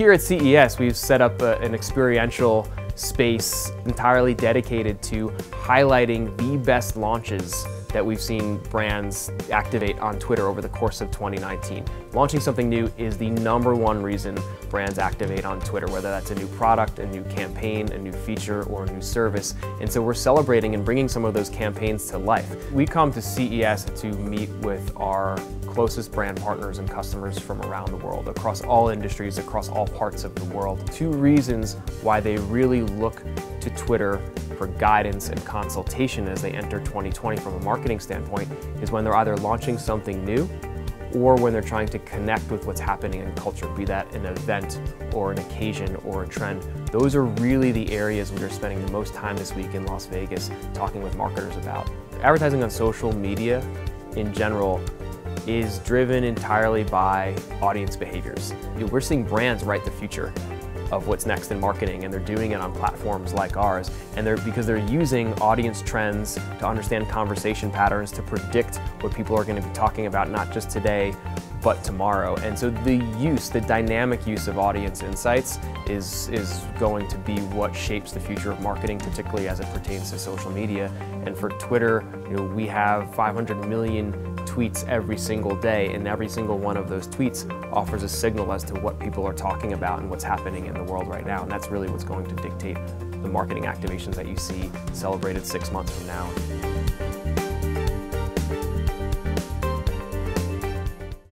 Here at CES, we've set up an experiential space entirely dedicated to highlighting the best launches that we've seen brands activate on Twitter over the course of 2019. Launching something new is the #1 reason brands activate on Twitter, whether that's a new product, a new campaign, a new feature, or a new service. And so we're celebrating and bringing some of those campaigns to life. We come to CES to meet with our closest brand partners and customers from around the world, across all industries, across all parts of the world. Two reasons why they really look to Twitter for guidance and consultation as they enter 2020 from a marketing standpoint is when they're either launching something new or when they're trying to connect with what's happening in culture, be that an event or an occasion or a trend. Those are really the areas we are spending the most time this week in Las Vegas talking with marketers about. Advertising on social media in general is driven entirely by audience behaviors. We're seeing brands write the future of what's next in marketing, and they're doing it on platforms like ours, and because they're using audience trends to understand conversation patterns, to predict what people are going to be talking about, not just today, but tomorrow. And so the dynamic use of audience insights is going to be what shapes the future of marketing, particularly as it pertains to social media. And for Twitter, we have 500 million tweets every single day, and every single one of those tweets offers a signal as to what people are talking about and what's happening in the world right now. And that's really what's going to dictate the marketing activations that you see celebrated 6 months from now.